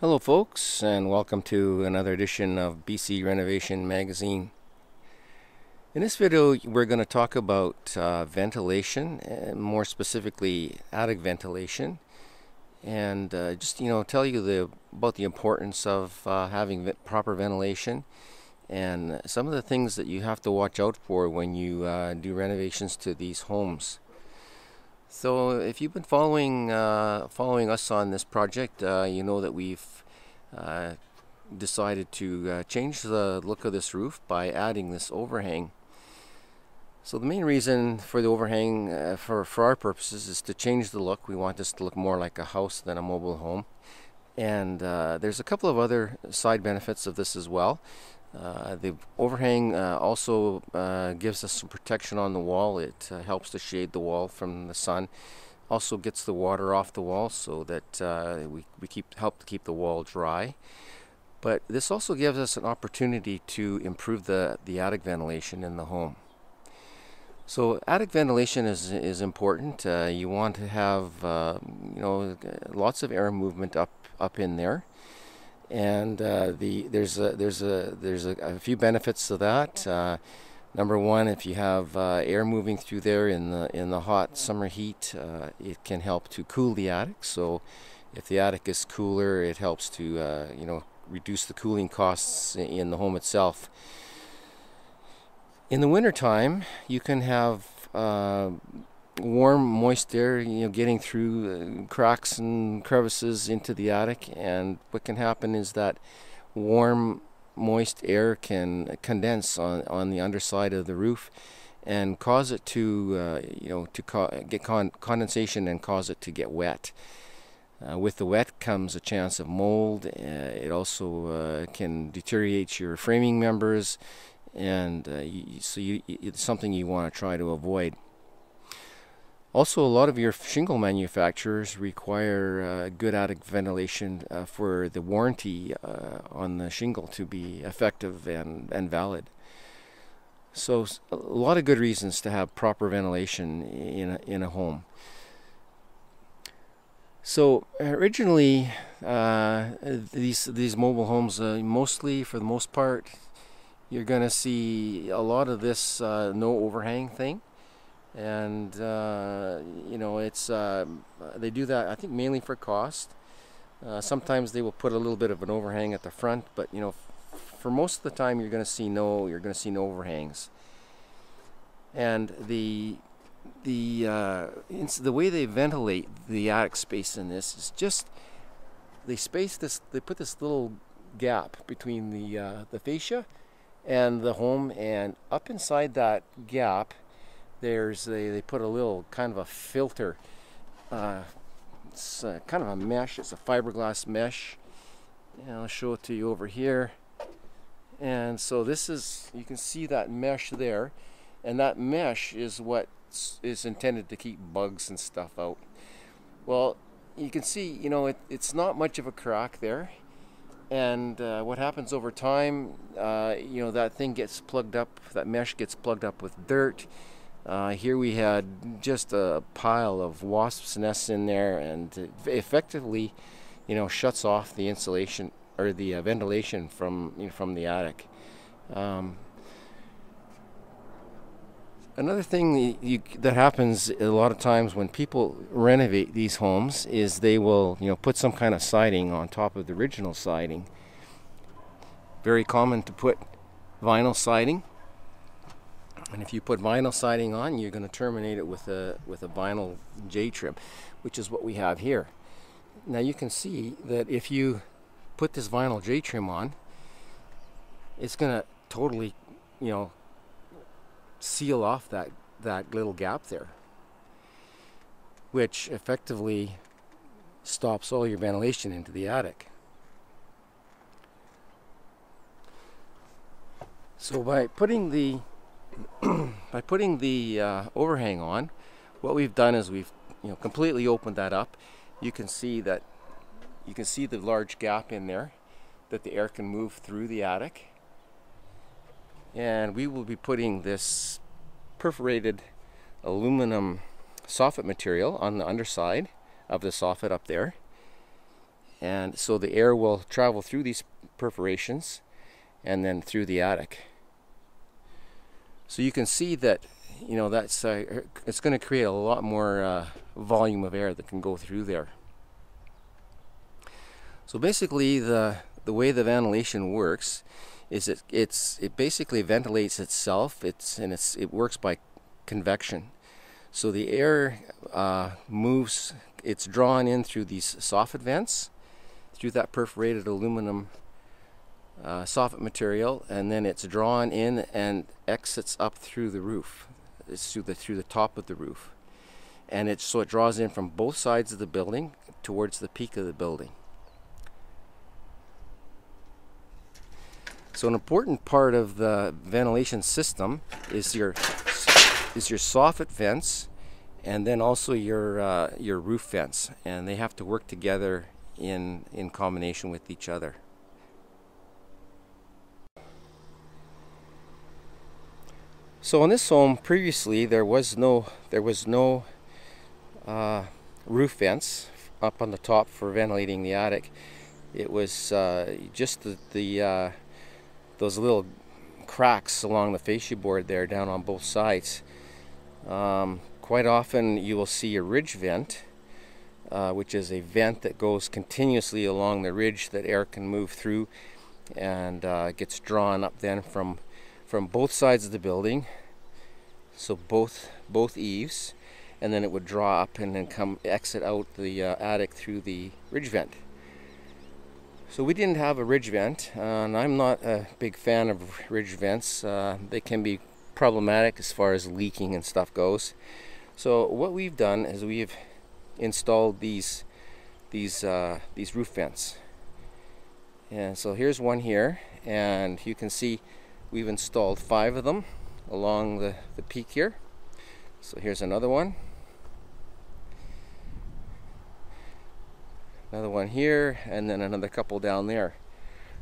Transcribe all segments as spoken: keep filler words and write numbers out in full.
Hello folks, and welcome to another edition of B C Renovation Magazine. In this video we're going to talk about uh, ventilation, and more specifically attic ventilation, and uh, just you know tell you the, about the importance of uh, having proper ventilation and some of the things that you have to watch out for when you uh, do renovations to these homes. So if you've been following uh, following us on this project, uh, you know that we've uh, decided to uh, change the look of this roof by adding this overhang. So the main reason for the overhang uh, for, for our purposes is to change the look. We want this to look more like a house than a mobile home. And uh, there's a couple of other side benefits of this as well. Uh, the overhang uh, also uh, gives us some protection on the wall. It uh, helps to shade the wall from the sun. Also gets the water off the wall so that uh, we, we keep help to keep the wall dry. But this also gives us an opportunity to improve the, the attic ventilation in the home. So attic ventilation is, is important. Uh, you want to have uh, you know, lots of air movement up, up in there. And uh, the there's a, there's a there's a, a few benefits to that. Uh, number one, if you have uh, air moving through there in the in the hot summer heat, uh, it can help to cool the attic. So, if the attic is cooler, it helps to uh, you know reduce the cooling costs in the home itself. In the winter time, you can have uh, warm, moist air, you know, getting through uh, cracks and crevices into the attic, and what can happen is that warm, moist air can condense on on the underside of the roof, and cause it to, uh, you know, to co get con condensation and cause it to get wet. Uh, with the wet comes a chance of mold. Uh, it also uh, can deteriorate your framing members, and uh, you, so you, it's something you want to try to avoid. Also, a lot of your shingle manufacturers require uh, good attic ventilation uh, for the warranty uh, on the shingle to be effective and, and valid. So a lot of good reasons to have proper ventilation in a, in a home. So originally uh, these, these mobile homes, uh, mostly for the most part, you're going to see a lot of this uh, no overhang thing. And uh, you know, it's uh, they do that, I think, mainly for cost. Uh, sometimes they will put a little bit of an overhang at the front, but you know, for most of the time, you're going to see no, you're going to see no overhangs. And the the uh, it's the way they ventilate the attic space in this is just they space this, they put this little gap between the uh, the fascia and the home, and up inside that gap. There's they they put a little kind of a filter. Uh, it's a, kind of a mesh. It's a fiberglass mesh. And I'll show it to you over here. And so this is, you can see that mesh there, and that mesh is what is intended to keep bugs and stuff out. Well, you can see, you know, it, it's not much of a crack there. And uh, what happens over time, uh, you know, that thing gets plugged up. That mesh gets plugged up with dirt. Uh, here we had just a pile of wasps' nests in there, and it effectively, you know, shuts off the insulation or the uh, ventilation from you know, from the attic. Um, another thing that, you, that happens a lot of times when people renovate these homes is they will, you know, put some kind of siding on top of the original siding. Very common to put vinyl siding. And if you put vinyl siding on, you're going to terminate it with a with a vinyl J-trim, which is what we have here. Now you can see that if you put this vinyl J-trim on, it's going to totally, you know, seal off that that little gap there, which effectively stops all your ventilation into the attic. So by putting the By putting the uh, overhang on, what we've done is we've you know completely opened that up. You can see that you can see the large gap in there that the air can move through the attic, and we will be putting this perforated aluminum soffit material on the underside of the soffit up there, and so the air will travel through these perforations and then through the attic. So you can see that, you know, that's uh, it's going to create a lot more uh, volume of air that can go through there. So basically, the the way the ventilation works is it it's it basically ventilates itself. It's and it's it works by convection. So the air uh, moves, it's drawn in through these soffit vents, through that perforated aluminum uh, soffit material, and then it's drawn in and exits up through the roof. It's through the, through the top of the roof. And it's, so it draws in from both sides of the building towards the peak of the building. So an important part of the ventilation system is your is your soffit vents, and then also your uh, your roof vents, and they have to work together in in combination with each other. So on this home previously there was no there was no uh, roof vents up on the top for ventilating the attic. It was uh, just the, the uh, those little cracks along the fascia board there down on both sides. Um, quite often you will see a ridge vent, uh, which is a vent that goes continuously along the ridge that air can move through, and uh, gets drawn up then from from both sides of the building, so both both eaves, and then it would draw up and then come exit out the uh, attic through the ridge vent. So we didn't have a ridge vent, uh, and I'm not a big fan of ridge vents. Uh, they can be problematic as far as leaking and stuff goes. So what we've done is we've installed these these uh, these roof vents, and so here's one here, and you can see we've installed five of them along the, the peak here. So here's another one, another one here, and then another couple down there.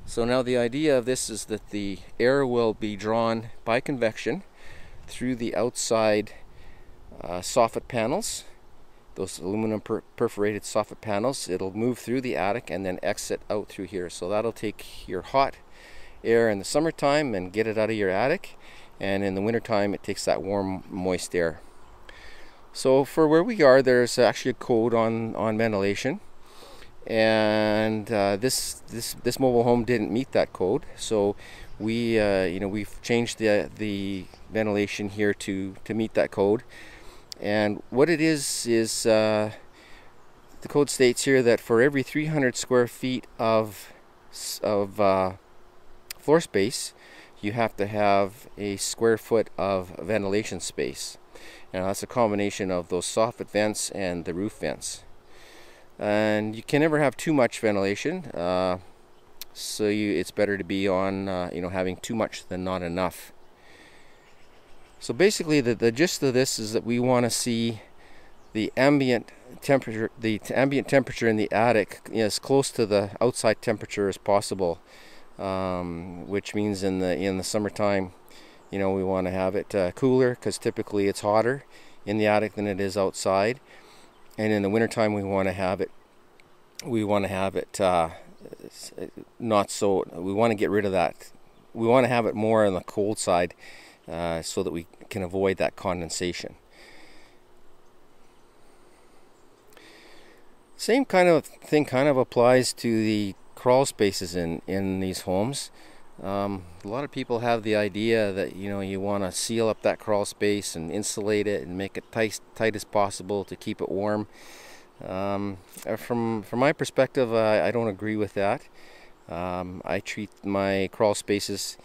So now the idea of this is that the air will be drawn by convection through the outside uh, soffit panels, those aluminum per perforated soffit panels. It'll move through the attic and then exit out through here. So that'll take your hot air in the summertime and get it out of your attic, and in the wintertime it takes that warm, moist air. So for where we are, there's actually a code on, on ventilation. And uh, this this this mobile home didn't meet that code, so we uh, you know we've changed the the ventilation here to to meet that code. And what it is is uh, the code states here that for every three hundred square feet of of uh, floor space, you have to have a square foot of ventilation space. Now that's a combination of those soffit vents and the roof vents. And you can never have too much ventilation, uh, so you, it's better to be on, uh, you know, having too much than not enough. So basically, the, the gist of this is that we want to see the ambient temperature, the ambient temperature in the attic, you know, as close to the outside temperature as possible. Um, which means in the in the summertime, you know, we want to have it uh, cooler, because typically it's hotter in the attic than it is outside. And in the wintertime, we want to have it. We want to have it uh, not so. We want to get rid of that. We want to have it more on the cold side, uh, so that we can avoid that condensation. Same kind of thing kind of applies to the crawl spaces in in these homes. Um, a lot of people have the idea that, you know, you want to seal up that crawl space and insulate it and make it tight, tight as possible to keep it warm. Um, from from my perspective, I, I don't agree with that. Um, I treat my crawl spaces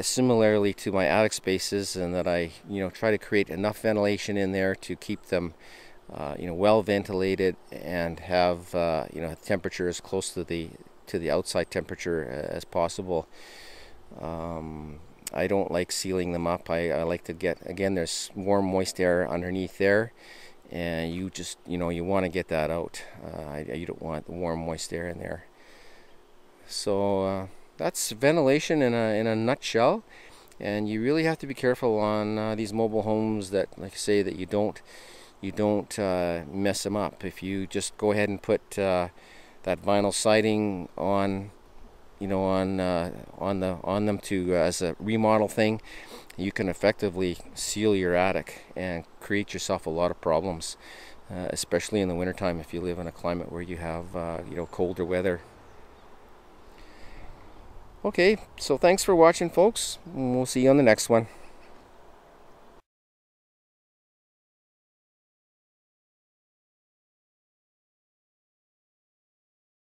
similarly to my attic spaces, and that I, you know, try to create enough ventilation in there to keep them, uh, you know, well ventilated and have, uh, you know, temperature as close to the to the outside temperature as possible. Um, I don't like sealing them up. I, I like to get, again, there's warm, moist air underneath there, and you just, you know, you want to get that out. Uh, I, you don't want the warm, moist air in there. So uh, that's ventilation in a, in a nutshell, and you really have to be careful on uh, these mobile homes that, like I say, that you don't, you don't uh, mess them up. If you just go ahead and put uh, that vinyl siding on, you know, on uh, on the on them to uh, as a remodel thing, you can effectively seal your attic and create yourself a lot of problems, uh, especially in the wintertime if you live in a climate where you have uh, you know, colder weather. Okay, so thanks for watching, folks, and we'll see you on the next one.